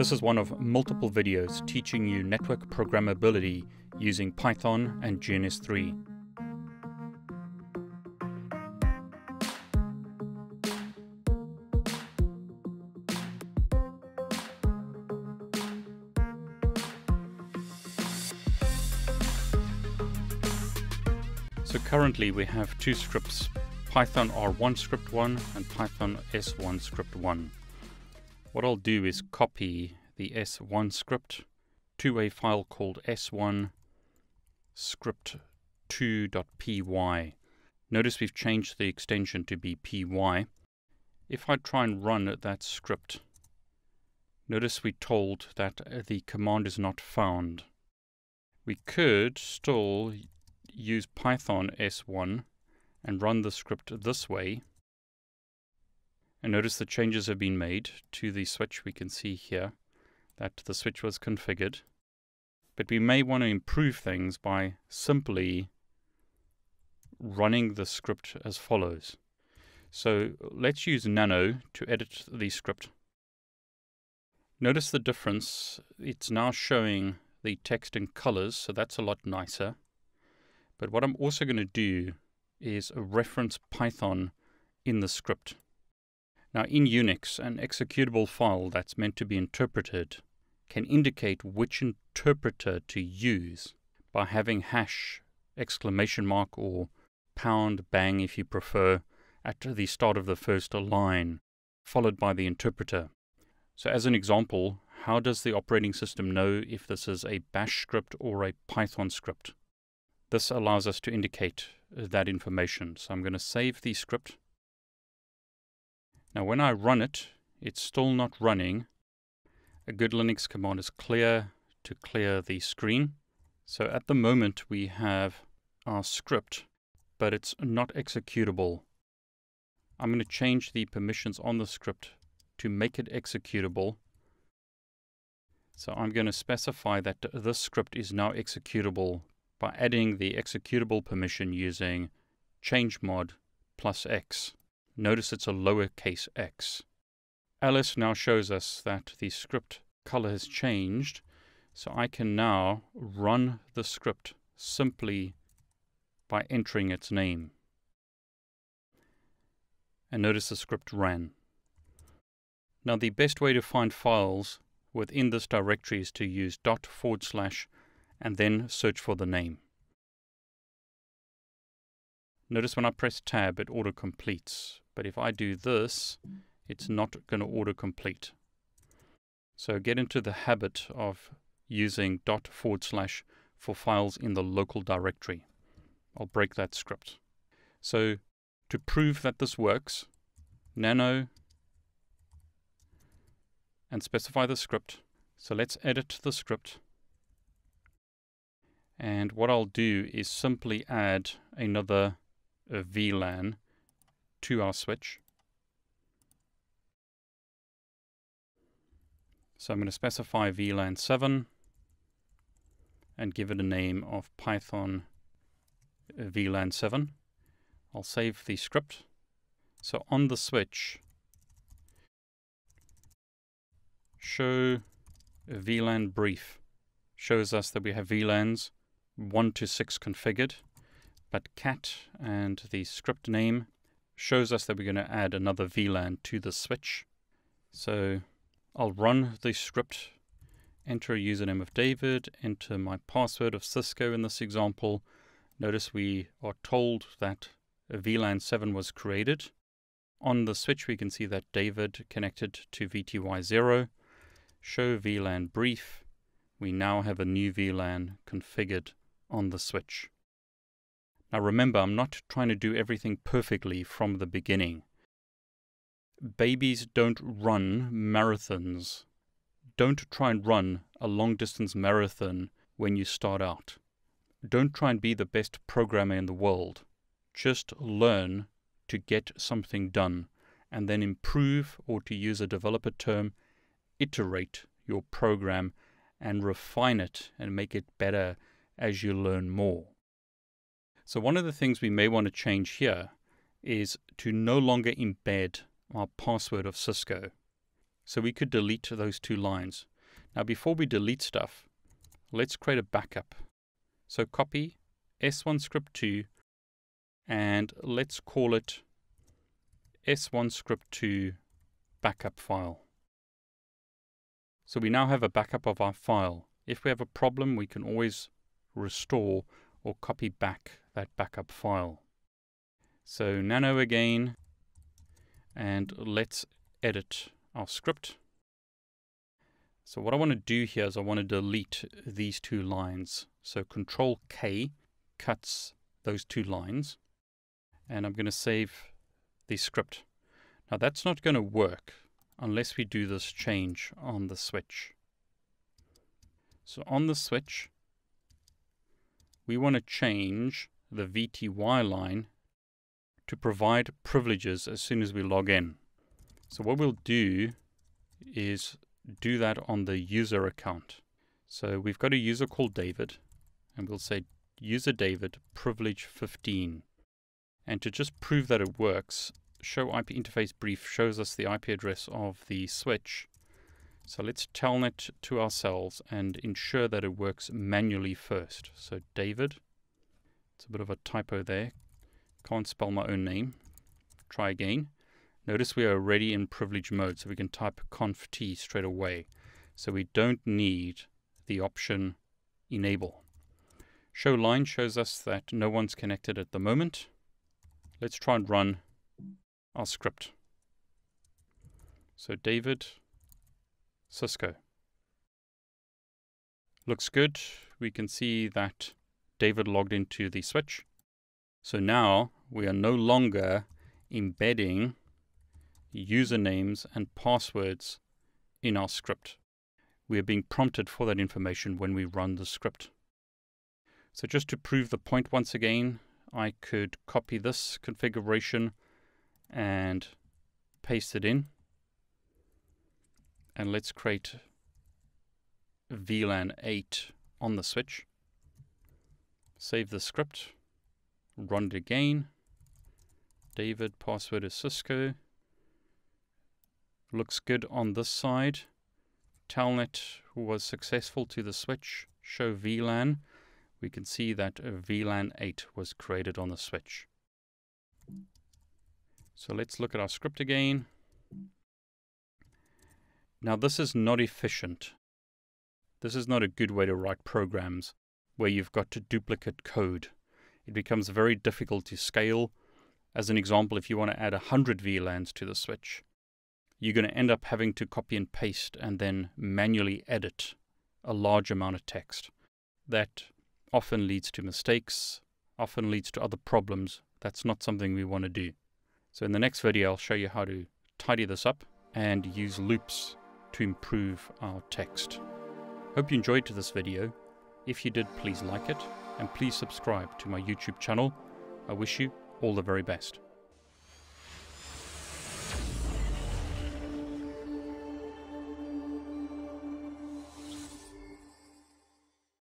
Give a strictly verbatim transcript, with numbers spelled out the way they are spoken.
This is one of multiple videos teaching you network programmability using Python and G N S three. So currently we have two scripts, Python R one script one and Python S one script one. What I'll do is copy the S one script to a file called S one script two dot P Y. Notice we've changed the extension to be P Y. If I try and run that script, notice we told that the command is not found. We could still use Python S one and run the script this way. And notice the changes have been made to the switch. We can see here that the switch was configured. But we may want to improve things by simply running the script as follows. So let's use nano to edit the script. Notice the difference. It's now showing the text in colors, so that's a lot nicer. But what I'm also going to do is reference Python in the script. Now in Unix, an executable file that's meant to be interpreted can indicate which interpreter to use by having hash, exclamation mark, or pound, bang if you prefer, at the start of the first line, followed by the interpreter. So as an example, how does the operating system know if this is a bash script or a Python script? This allows us to indicate that information. So I'm going to save the script. Now when I run it, it's still not running. A good Linux command is clear to clear the screen. So at the moment we have our script, but it's not executable. I'm going to change the permissions on the script to make it executable. So I'm going to specify that this script is now executable by adding the executable permission using chmod plus x. Notice it's a lowercase x. Alice now shows us that the script color has changed, so I can now run the script simply by entering its name. And notice the script ran. Now the best way to find files within this directory is to use dot forward slash and then search for the name. Notice when I press tab, it auto-completes. But if I do this, it's not going to autocomplete. So get into the habit of using dot forward slash for files in the local directory. I'll break that script. So to prove that this works, nano and specify the script. So let's edit the script. And what I'll do is simply add another a V LAN to our switch. So I'm going to specify V LAN seven and give it a name of Python V LAN seven. I'll save the script. So on the switch, show V LAN brief shows us that we have V LANs one to six configured. But cat and the script name shows us that we're going to add another V LAN to the switch. So I'll run the script, enter a username of David, enter my password of Cisco in this example. Notice we are told that a V LAN seven was created. On the switch we can see that David connected to V T Y zero. Show V LAN brief. We now have a new V LAN configured on the switch. Now remember, I'm not trying to do everything perfectly from the beginning. Babies don't run marathons. Don't try and run a long distance marathon when you start out. Don't try and be the best programmer in the world. Just learn to get something done and then improve, or to use a developer term, iterate your program and refine it and make it better as you learn more. So one of the things we may want to change here is to no longer embed our password of Cisco. So we could delete those two lines. Now, before we delete stuff, let's create a backup. So copy S one script two, and let's call it S one script two backup file. So we now have a backup of our file. If we have a problem, we can always restore or copy back that backup file. So nano again, and let's edit our script. So what I want to do here is I want to delete these two lines. So Control K cuts those two lines, and I'm going to save the script. Now that's not going to work unless we do this change on the switch. So on the switch, we want to change the V T Y line to provide privileges as soon as we log in. So what we'll do is do that on the user account. So we've got a user called David, and we'll say user David privilege fifteen. And to just prove that it works, show I P interface brief shows us the I P address of the switch. So let's telnet to ourselves and ensure that it works manually first. So David, it's a bit of a typo there. Can't spell my own name. Try again. Notice we are already in privilege mode, so we can type conf t straight away. So we don't need the option enable. Show line shows us that no one's connected at the moment. Let's try and run our script. So David, Cisco. Looks good. We can see that David logged into the switch. So now we are no longer embedding usernames and passwords in our script. We are being prompted for that information when we run the script. So just to prove the point once again, I could copy this configuration and paste it in. And let's create V LAN eight on the switch. Save the script. Run it again. David, password is Cisco. Looks good on this side. Telnet was successful to the switch. Show V LAN. We can see that V LAN eight was created on the switch. So let's look at our script again. Now this is not efficient. This is not a good way to write programs where you've got to duplicate code. It becomes very difficult to scale. As an example, if you want to add one hundred V LANs to the switch, you're going to end up having to copy and paste and then manually edit a large amount of text. That often leads to mistakes, often leads to other problems. That's not something we want to do. So in the next video, I'll show you how to tidy this up and use loops to improve our text. Hope you enjoyed this video. If you did, please like it, and please subscribe to my YouTube channel. I wish you all the very best.